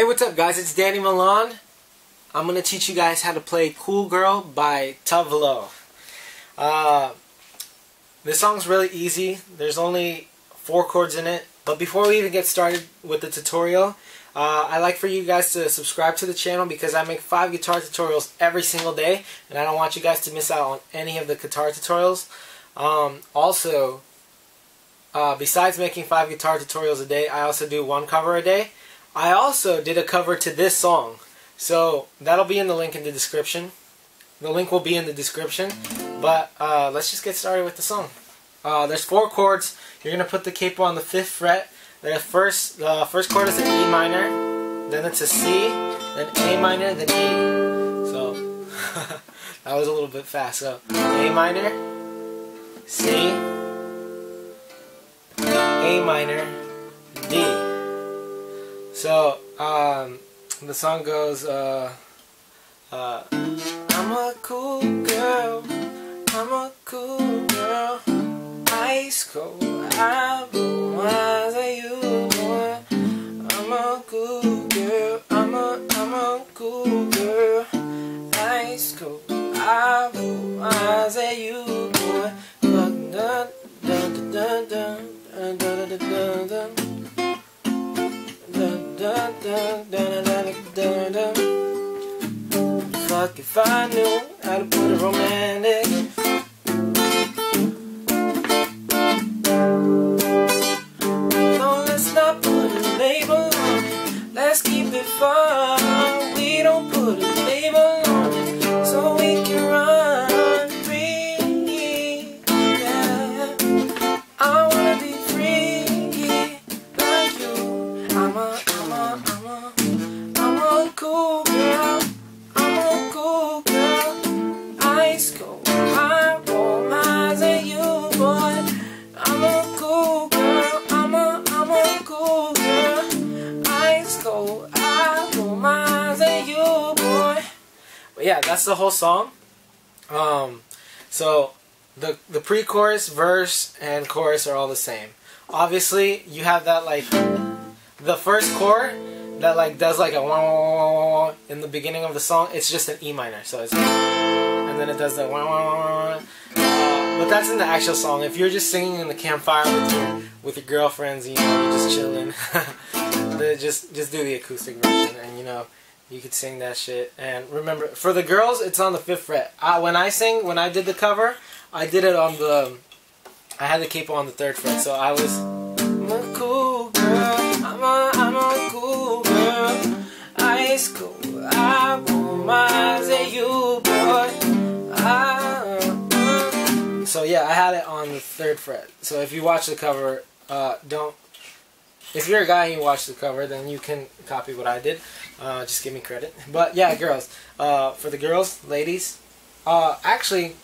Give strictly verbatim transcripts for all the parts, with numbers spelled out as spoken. Hey, what's up guys, it's Danny Milan. I'm going to teach you guys how to play Cool Girl by Tove Lo. Uh, this song's really easy. There's only four chords in it. But before we even get started with the tutorial, uh, I'd like for you guys to subscribe to the channel because I make five guitar tutorials every single day. And I don't want you guys to miss out on any of the guitar tutorials. Um, also, uh, besides making five guitar tutorials a day, I also do one cover a day. I also did a cover to this song, so that'll be in the link in the description. The link will be in the description, but uh, let's just get started with the song. Uh, there's four chords. You're gonna put the capo on the fifth fret. The first, the uh, first chord is an E minor, then it's a C, then A minor, then E. So that was a little bit fast. So A minor, C, A minor, D. So, um, the song goes, uh, uh, I'm a cool girl, I'm a cool girl, ice cold, I blew my eyes at you, boy. I'm a cool girl, I'm a, I'm a cool girl, ice cold, I blew my eyes at you, boy. Dun dun dun dun dun dun dun dun dun. Dun, dun, dun, dun, dun, dun, dun. Fuck if I knew how to put it romantic. No, let's not put a label on it. Let's keep it fun. We don't put a label on it, so we can run free. Yeah. I wanna be free like you. I'm a I'm a, I'm a cool girl, I'm a cool girl, ice cold, I roll my eyes at you, boy. I'm a cool girl, I'm a, I'm a cool girl, ice cold, I roll my eyes at you, boy. But yeah, that's the whole song. Um, so the, the pre-chorus, verse, and chorus are all the same. Obviously, you have that like... The first chord that like does like a wah, wah, wah, wah in the beginning of the song, it's just an E minor. So it's and then it does that wah, wah, wah, wah. Uh, but that's in the actual song. If you're just singing in the campfire with your with your girlfriends, you know, you're just chilling, just just do the acoustic version, and you know, you could sing that shit. And remember, for the girls, it's on the fifth fret. I, when I sing, when I did the cover, I did it on the, I had the capo on the third fret, so I was I'm a cool girl. I'm a, I'm a cool girl, ice cold, I roll my eyes at you, boy. I... So yeah, I had it on the third fret. So if you watch the cover, uh, don't... If you're a guy and you watch the cover, then you can copy what I did. Uh, just give me credit. But yeah, girls. Uh, for the girls, ladies, uh, actually,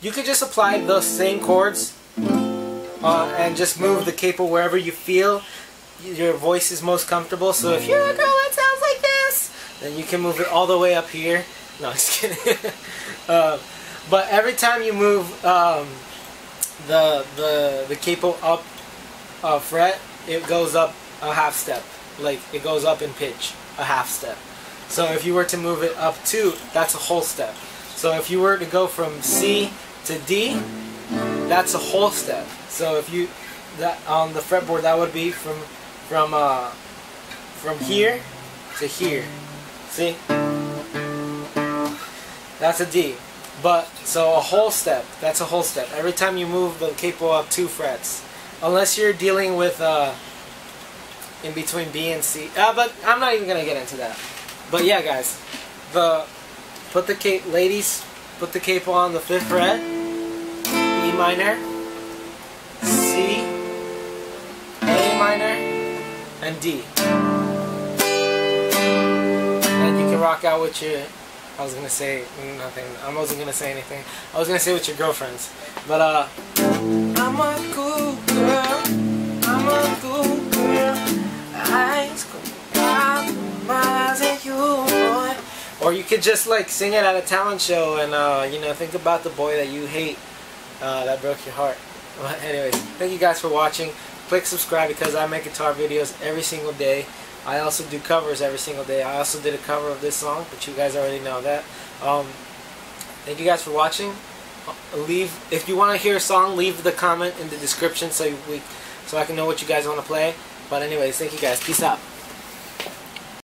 you could just apply those same chords uh, and just move the capo wherever you feel your voice is most comfortable. So if you're a girl that sounds like this, then you can move it all the way up here. No, I'm just kidding. uh, but every time you move um, the the the capo up a fret, it goes up a half step. Like it goes up in pitch a half step. So if you were to move it up two, that's a whole step. So if you were to go from C to D, that's a whole step. So if you that on the fretboard, that would be from From uh, from here to here, see? That's a D. But so a whole step. That's a whole step. Every time you move the capo up two frets, unless you're dealing with uh, in between B and C. Uh, but I'm not even gonna get into that. But yeah, guys, the put the capo, ladies, put the capo on the fifth fret, E minor, C, A minor, and D. And you can rock out with your, I was gonna say nothing, I wasn't gonna say anything, I was gonna say with your girlfriends, but uh, I'm a cool girl, I'm a cool girl, I at you, boy. Or you could just like sing it at a talent show and uh, you know, think about the boy that you hate, uh, that broke your heart. But anyways, thank you guys for watching. Click subscribe because I make guitar videos every single day. I also do covers every single day. I also did a cover of this song, but you guys already know that. Um, thank you guys for watching. Leave, if you want to hear a song, leave the comment in the description so we, so I can know what you guys want to play. But anyways, thank you guys. Peace out.